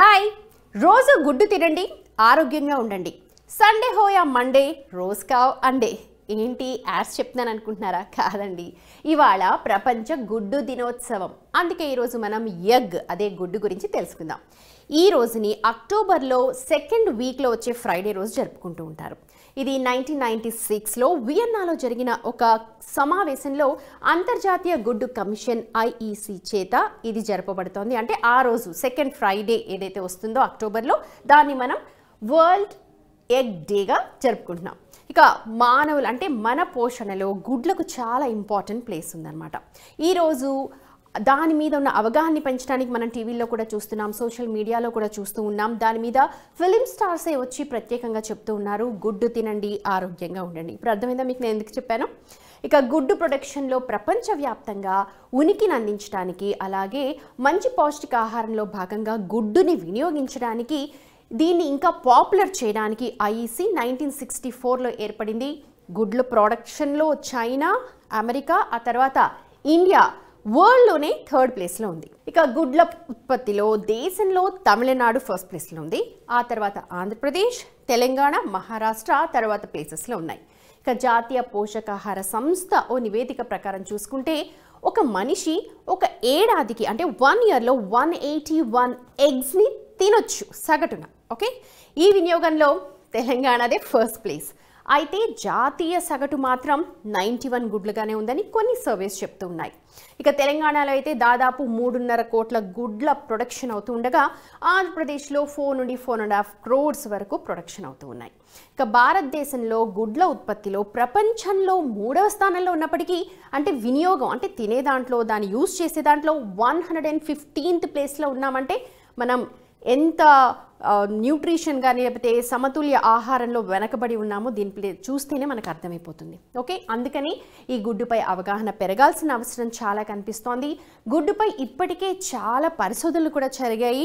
hi రోజు గుడ్డు తినండి ఆరోగ్యంగా ఉండండి సండే హోయా మండే రోజ్ కావ్ అండే ఏంటి యాస్ చెప్తున్నాను అనుకుంటున్నారా కాదండి ఇవాళ ప్రపంచ గుడ్డు దినోత్సవం అందుకే ఈ రోజు మనం ఎగ్ అదే గుడ్డు గురించి తెలుసుకుందాం ఈ రోజుని అక్టోబర్ లో సెకండ్ వీక్ లో వచ్చే ఫ్రైడే రోజు జరుపుకుంటూ ఉంటారు ఇది 1996 లో వియన్నాలో జరిగిన ఒక సమావేశంలో అంతర్జాతీయ గుడ్డు కమిషన్ IEC చేత ఇది జరపబడుతోంది అంటే ఆ రోజు సెకండ్ ఫ్రైడే ఏదైతే వస్తుందో అక్టోబర్ లో దాన్ని మనం వరల్డ్ ఎగ్ డేగా జరుపుకుంటున్నాం ఇక మానవులు అంటే మన పోషణలో గుడ్లకు చాలా ఇంపార్టెంట్ ప్లేస్ ఉందన్నమాట ఈ రోజు దాని మీద ఉన్న అవగాహన పెంచడానికి మనం టీవీలో కూడా చూస్తున్నాం సోషల్ మీడియాలో కూడా చూస్తూ ఉన్నాం దాని మీద ఫిల్మ్ స్టార్సే వచ్చి ప్రత్యేకంగా చెప్తూ ఉన్నారు గుడ్డు తినండి ఆరోగ్యంగా ఉండండి ఇప్పుడు అర్థమైందా మీకు నేను ఎందుకు చెప్పాను ఇక గుడ్డు ప్రొడక్షన్లో ప్రపంచవ్యాప్తంగా ఉనికిని అందించడానికి అలాగే మంచి పౌష్టికాహారంలో భాగంగా గుడ్డుని వినియోగించడానికి దీన్ని ఇంకా పాపులర్ చేయడానికి IEC 1964లో ఏర్పడింది గుడ్ల ప్రొడక్షన్లో చైనా అమెరికా ఆ తర్వాత ఇండియా వరల్డ్ లోనే థర్డ్ ప్లేస్ లో ఉంది ఇక గుడ్ల ఉత్పత్తిలో దేశంలో తమిళనాడు ఫస్ట్ ప్లేస్ లో ఉంది ఆ తర్వాత ఆంధ్రప్రదేశ్ తెలంగాణ మహారాష్ట్ర తర్వాత ప్లేసెస్ లో ఉన్నాయి ఇక జాతీయ పోషకాహార సంస్థ ఓ నివేదిక ప్రకారం చూసుకుంటే ఒక మనిషి ఒక ఏడాదికి అంటే 1 year లో 181 ఎగ్స్ ని తినొచ్చు సగటున ఓకే ఈ వినియోగంలో తెలంగాణదే ఫస్ట్ ప్లేస్ అయితే జాతీయ సగటు మాత్రం 91 గుడ్లుగానే ఉందని కొన్ని సర్వేస్ చెప్తూ ఉన్నాయి ఇక తెలంగాణలో అయితే దాదాపు 3.5 కోట్ల గుడ్ల ప్రొడక్షన్ అవుతూ ఉండగా ఆంధ్రప్రదేశ్లో 4 to 4.5 crores వరకు ప్రొడక్షన్ అవుతూ ఉన్నాయి ఇక భారతదేశంలో గుడ్ల ఉత్పత్తిలో ప్రపంచంలో 3వ స్థానంలో ఉన్నప్పటికీ అంటే వినియోగం అంటే తినే దాంట్లో దాన్ని యూజ్ చేసే దాంట్లో 115th ప్లేస్లో ఉన్నామంటే మనం ఎంత న్యూట్రిషన్ కానీ లేకపోతే సమతుల్య ఆహారంలో వెనకబడి ఉన్నామో దీనిపై చూస్తేనే మనకు అర్థమైపోతుంది ఓకే అందుకని ఈ గుడ్డుపై అవగాహన పెరగాల్సిన అవసరం చాలా కనిపిస్తోంది గుడ్డుపై ఇప్పటికే చాలా పరిశోధనలు కూడా జరిగాయి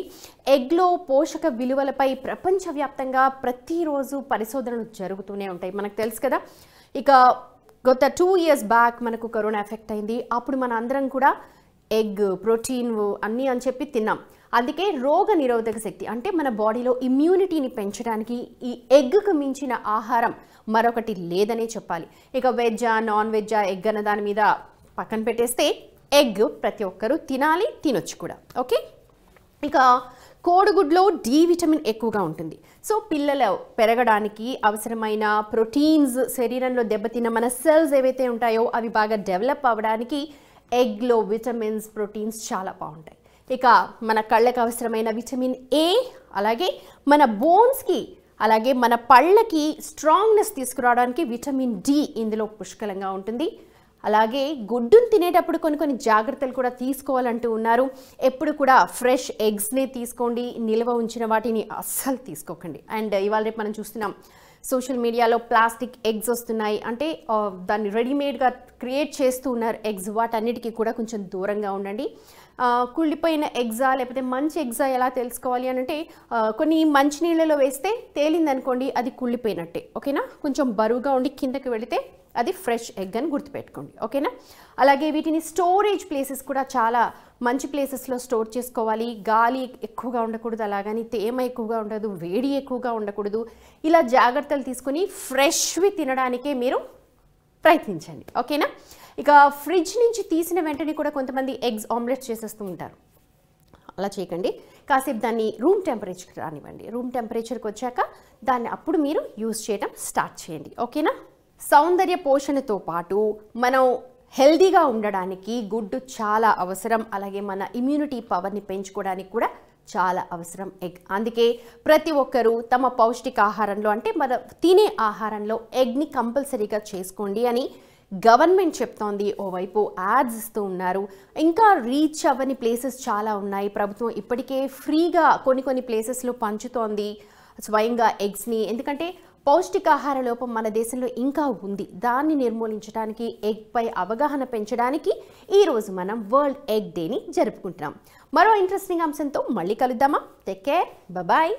ఎగ్లో పోషక విలువలపై ప్రపంచవ్యాప్తంగా ప్రతిరోజు పరిశోధనలు జరుగుతూనే ఉంటాయి మనకు తెలుసు కదా ఇక గత 2 years బ్యాక్ మనకు కరోనా ఎఫెక్ట్ అయింది అప్పుడు మన అందరం కూడా ఎగ్ ప్రోటీన్ అన్నీ అని చెప్పి తిన్నాం అందుకే రోగ నిరోధక శక్తి అంటే మన బాడీలో ఇమ్యూనిటీని పెంచడానికి ఈ ఎగ్కు మించిన ఆహారం మరొకటి లేదనే చెప్పాలి ఇక వెజ్జా నాన్ వెజ్జా ఎగ్ అన్న దాని మీద పక్కన పెట్టేస్తే ఎగ్ ప్రతి ఒక్కరూ తినాలి తినొచ్చు కూడా ఓకే ఇక కోడిగుడ్లో D విటమిన్ ఎక్కువగా ఉంటుంది సో పిల్లలు పెరగడానికి అవసరమైన ప్రోటీన్స్ శరీరంలో దెబ్బతిన్న మన సెల్స్ ఏవైతే ఉంటాయో అవి బాగా డెవలప్ అవ్వడానికి ఎగ్లో విటమిన్స్ ప్రోటీన్స్ చాలా బాగుంటాయి ఇక మన కళ్ళకు అవసరమైన విటమిన్ A అలాగే మన బోన్స్కి అలాగే మన పళ్ళకి స్ట్రాంగ్నెస్ తీసుకురావడానికి విటమిన్ D ఇందులో పుష్కలంగా ఉంటుంది అలాగే గుడ్డును తినేటప్పుడు కొన్ని జాగ్రత్తలు కూడా తీసుకోవాలంటూ ఉన్నారు ఎప్పుడు కూడా ఫ్రెష్ ఎగ్స్నే తీసుకోండి నిల్వ ఉంచిన వాటిని అస్సలు తీసుకోకండి అండ్ ఇవాళ రేపు మనం చూస్తున్నాం సోషల్ మీడియాలో ప్లాస్టిక్ ఎగ్స్ వస్తున్నాయి అంటే దాన్ని రెడీమేడ్గా క్రియేట్ చేస్తూ ఉన్నారు ఎగ్స్ వాటన్నిటికీ కూడా కొంచెం దూరంగా ఉండండి కుళ్ళిపోయిన ఎగ్జా లేకపోతే మంచి ఎగ్జా ఎలా తెలుసుకోవాలి అని అంటే కొన్ని మంచినీళ్ళలో వేస్తే తేలిందనుకోండి అది కుళ్ళిపోయినట్టే ఓకేనా కొంచెం బరువుగా ఉండి కిందకి వెళితే అది ఫ్రెష్ ఎగ్ అని గుర్తుపెట్టుకోండి ఓకేనా అలాగే వీటిని స్టోరేజ్ ప్లేసెస్ కూడా చాలా మంచి ప్లేసెస్లో స్టోర్ చేసుకోవాలి గాలి ఎక్కువగా ఉండకూడదు అలాగని తేమ ఎక్కువగా ఉండదు వేడి ఎక్కువగా ఉండకూడదు ఇలా జాగ్రత్తలు తీసుకొని ఫ్రెష్వి తినడానికే మీరు ప్రయత్నించండి ఓకేనా ఇక ఫ్రిడ్జ్ నుంచి తీసిన వెంటనే కూడా కొంతమంది ఎగ్స్ ఆమ్లెట్ చేసేస్తూ ఉంటారు అలా చేయకండి కాసేపు దాన్ని రూమ్ టెంపరేచర్కి రానివ్వండి రూమ్ టెంపరేచర్కి వచ్చాక దాన్ని అప్పుడు మీరు యూజ్ చేయడం స్టార్ట్ చేయండి ఓకేనా సౌందర్య పోషణతో పాటు మనం హెల్దీగా ఉండడానికి గుడ్డు చాలా అవసరం అలాగే మన ఇమ్యూనిటీ పవర్ని పెంచుకోవడానికి కూడా చాలా అవసరం ఎగ్ అందుకే ప్రతి ఒక్కరూ తమ పౌష్టికాహారంలో అంటే మన తినే ఆహారంలో ఎగ్ని కంపల్సరీగా చేసుకోండి అని గవర్నమెంట్ చెప్తోంది ఓవైపు యాడ్స్ ఇస్తూ ఉన్నారు ఇంకా రీచ్ అవ్వని ప్లేసెస్ చాలా ఉన్నాయి ప్రభుత్వం ఇప్పటికే ఫ్రీగా కొన్ని ప్లేసెస్లో పంచుతోంది స్వయంగా ఎగ్స్ని ఎందుకంటే పౌష్టికాహార లోపం మన దేశంలో ఇంకా ఉంది దాన్ని నిర్మూలించడానికి ఎగ్పై అవగాహన పెంచడానికి ఈరోజు మనం వరల్డ్ ఎగ్ డేని జరుపుకుంటున్నాం మరో ఇంట్రెస్టింగ్ అంశంతో మళ్ళీ కలుద్దామా టేక్ కేర్ బాయ్